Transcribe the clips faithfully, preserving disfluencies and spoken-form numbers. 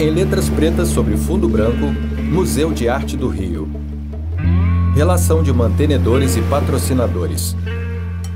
Em letras pretas sobre fundo branco, Museu de Arte do Rio. Relação de mantenedores e patrocinadores.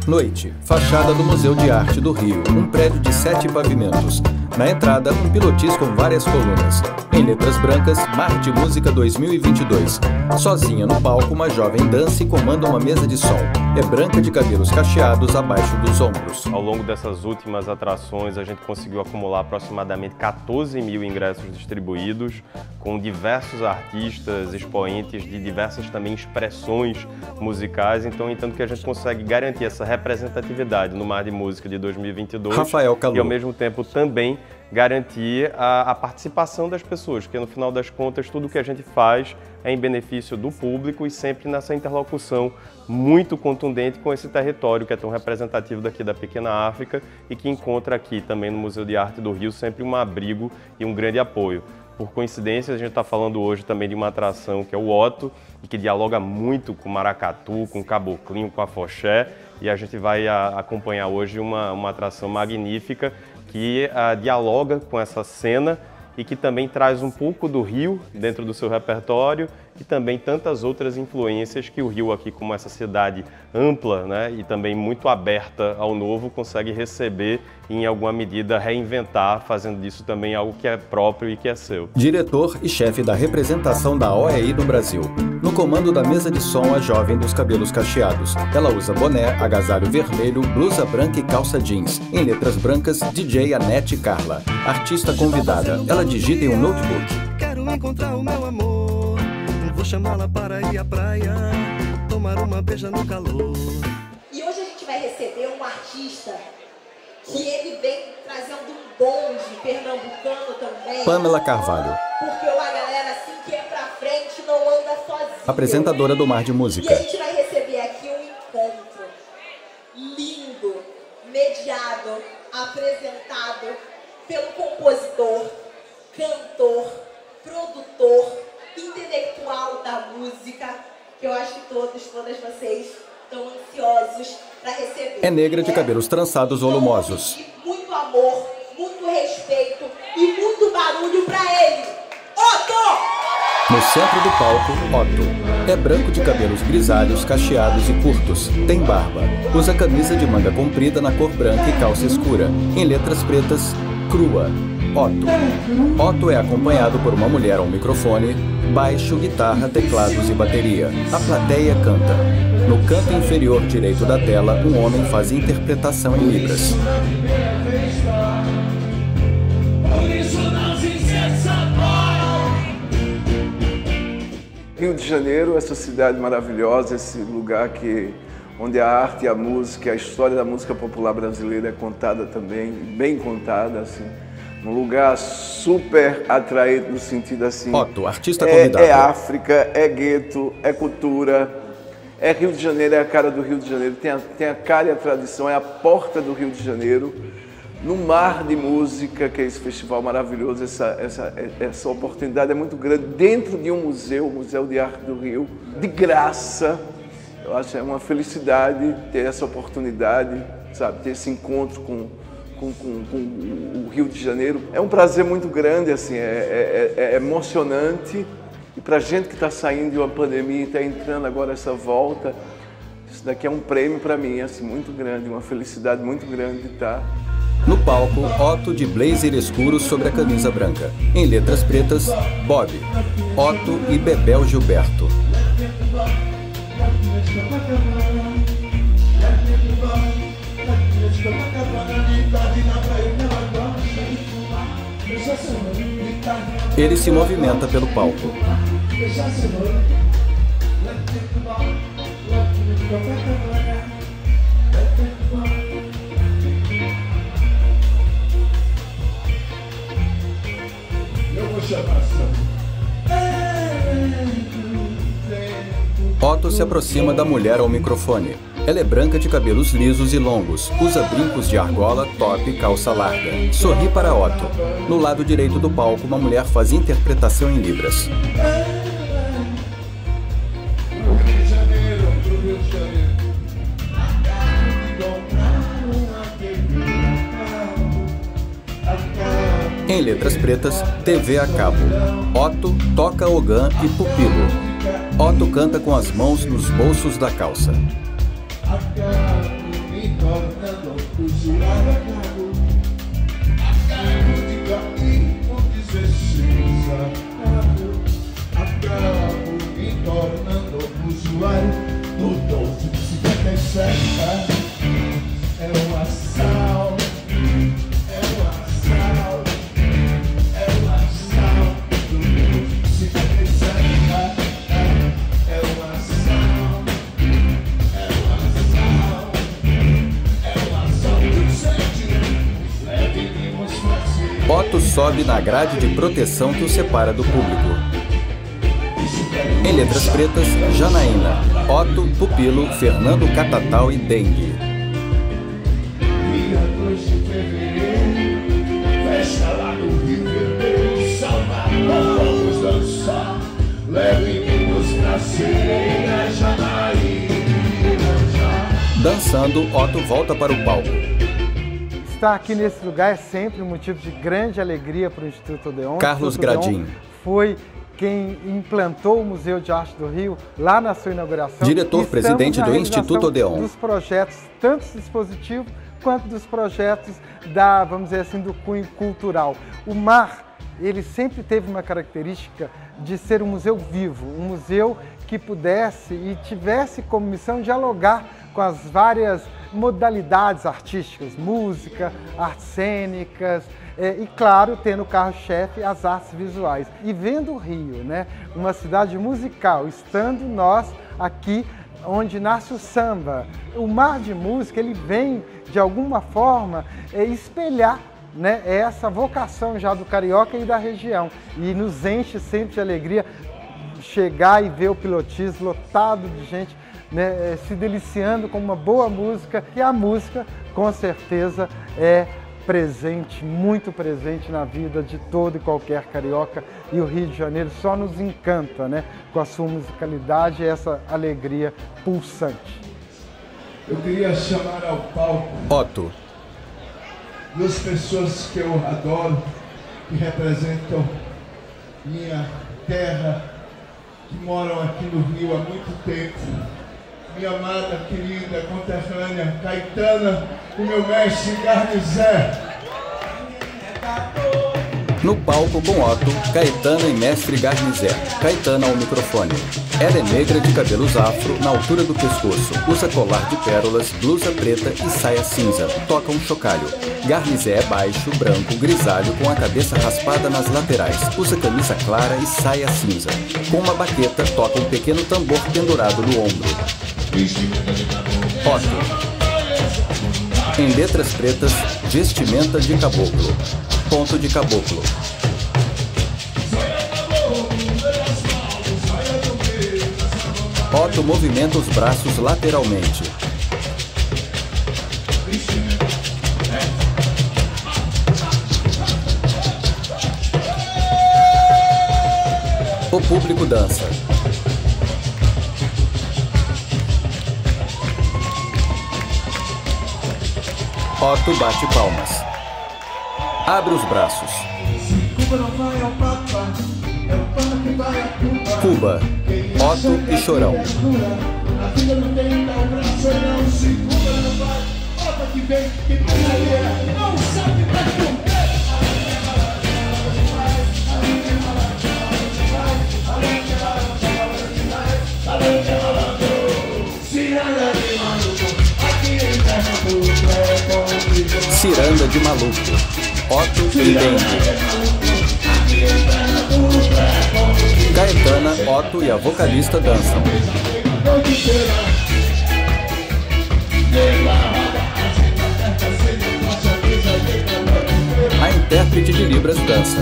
Noite, fachada do Museu de Arte do Rio, um prédio de sete pavimentos. Na entrada, um pilotis com várias colunas. Em letras brancas, Mar de Música dois mil e vinte e dois. Sozinha no palco, uma jovem dança e comanda uma mesa de som. É branca de cabelos cacheados abaixo dos ombros. Ao longo dessas últimas atrações, a gente conseguiu acumular aproximadamente quatorze mil ingressos distribuídos, com diversos artistas, expoentes de diversas também expressões musicais. Então, entendo que a gente consegue garantir essa representatividade no Mar de Música de dois mil e vinte e dois, Rafael Calou, e ao mesmo tempo também garantir a, a participação das pessoas, porque no final das contas tudo que a gente faz é em benefício do público e sempre nessa interlocução muito contundente com esse território que é tão representativo daqui da pequena África e que encontra aqui também no Museu de Arte do Rio sempre um abrigo e um grande apoio. Por coincidência, a gente está falando hoje também de uma atração que é o Otto, e que dialoga muito com o maracatu, com o caboclinho, com a foché, e a gente vai a, acompanhar hoje uma, uma atração magnífica que a, dialoga com essa cena e que também traz um pouco do Rio dentro do seu repertório e também tantas outras influências que o Rio aqui, como essa cidade ampla, né, e também muito aberta ao novo, consegue receber e em alguma medida reinventar, fazendo disso também algo que é próprio e que é seu. Diretor e chefe da representação da O E I do Brasil. No comando da mesa de som, a jovem dos cabelos cacheados. Ela usa boné, agasalho vermelho, blusa branca e calça jeans. Em letras brancas, D J Anette Carla. Artista convidada. Ela digita em um notebook. Quero encontrar o meu amor. Vou chamá-la para ir à praia. Tomar uma beija no calor. E hoje a gente vai receber um artista que ele vem trazendo um bonde pernambucano também. Pamela Carvalho. Porque eu agradeço. Apresentadora do Mar de Música. E a gente vai receber aqui um encontro lindo, mediado, apresentado pelo compositor, cantor, produtor, intelectual da música, que eu acho que todos, todas vocês estão ansiosos para receber. É negra de cabelos trançados volumosos. Muito amor, muito respeito e muito barulho para ele. Otto! No centro do palco, Otto. É branco de cabelos grisalhos, cacheados e curtos. Tem barba. Usa camisa de manga comprida na cor branca e calça escura. Em letras pretas, crua. Otto. Otto é acompanhado por uma mulher ao microfone, baixo, guitarra, teclados e bateria. A plateia canta. No canto inferior direito da tela, um homem faz interpretação em libras. Rio de Janeiro, essa cidade maravilhosa, esse lugar que, onde a arte, a música, a história da música popular brasileira é contada também, bem contada, assim. Um lugar super atraente no sentido assim... Otto, artista convidado. É, é África, é gueto, é cultura, é Rio de Janeiro, é a cara do Rio de Janeiro, tem a, tem a cara e a tradição, é a porta do Rio de Janeiro. No Mar de Música, que é esse festival maravilhoso, essa, essa, essa oportunidade é muito grande. Dentro de um museu, o Museu de Arte do Rio, de graça. Eu acho que é uma felicidade ter essa oportunidade, sabe? Ter esse encontro com, com, com, com o Rio de Janeiro. É um prazer muito grande, assim, é, é, é emocionante. E para a gente que está saindo de uma pandemia e está entrando agora essa volta, isso daqui é um prêmio para mim, assim, muito grande, uma felicidade muito grande de estar. No palco, Otto de blazer escuro sobre a camisa branca. Em letras pretas, Bob, Otto e Bebel Gilberto. Ele se movimenta pelo palco. Otto se aproxima da mulher ao microfone. Ela é branca de cabelos lisos e longos, usa brincos de argola, top e calça larga. Sorri para Otto. No lado direito do palco, uma mulher faz interpretação em libras. em letras pretas, T V a cabo. Otto toca ogan e pupilo. Otto canta com as mãos nos bolsos da calça. Otto sobe na grade de proteção que o separa do público. Em letras pretas, Janaína, Otto, Pupilo, Fernando Catatal e Dengue. Dançando, Otto volta para o palco. Estar aqui nesse lugar é sempre um motivo de grande alegria para o Instituto Odeon. Carlos Gradim foi quem implantou o Museu de Arte do Rio lá na sua inauguração. Diretor-presidente do Instituto Odeon. Dos projetos, tanto dispositivos quanto dos projetos da, vamos dizer assim, do cunho cultural. O mar, ele sempre teve uma característica de ser um museu vivo, um museu que pudesse e tivesse como missão dialogar com as várias modalidades artísticas, música, artes cênicas é, e, claro, tendo carro-chefe as artes visuais. E vendo o Rio, né, uma cidade musical, estando nós aqui onde nasce o samba, o Mar de Música ele vem, de alguma forma, é, espelhar, né, essa vocação já do carioca e da região e nos enche sempre de alegria chegar e ver o Pilotis lotado de gente, né, se deliciando com uma boa música. E a música, com certeza, é presente, muito presente na vida de todo e qualquer carioca. E o Rio de Janeiro só nos encanta, né, com a sua musicalidade e essa alegria pulsante. Eu queria chamar ao palco Otto. Duas pessoas que eu adoro, que representam minha terra, que moram aqui no Rio há muito tempo. Minha amada, querida, conterrânea, Caetana, o meu mestre Garnizé. No palco com Otto, Caetana e mestre Garnizé. Caetana ao microfone. Ela é negra de cabelos afro, na altura do pescoço. Usa colar de pérolas, blusa preta e saia cinza. Toca um chocalho. Garnizé é baixo, branco, grisalho, com a cabeça raspada nas laterais. Usa camisa clara e saia cinza. Com uma baqueta, toca um pequeno tambor pendurado no ombro. Otto. Em letras pretas, vestimenta de caboclo. Ponto de caboclo. Otto movimenta os braços lateralmente. O público dança. Otto bate palmas. Abre os braços. Cuba, Otto e Chorão. Ciranda de maluco, Otto e Dengue. Caetana, Otto e a vocalista dançam. A intérprete de Libras dança.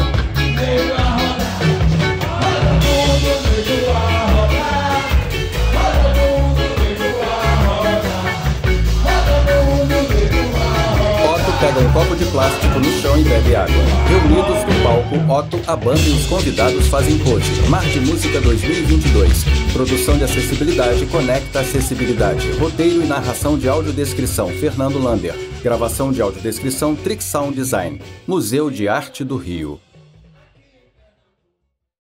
Pega um copo de plástico no chão e bebe água. Reunidos no palco, Otto, a banda e os convidados fazem pose. Mar de Música dois mil e vinte e dois. Produção de acessibilidade, conecta acessibilidade. Roteiro e narração de audiodescrição, Fernando Lander. Gravação de audiodescrição Trick Sound Design, Museu de Arte do Rio.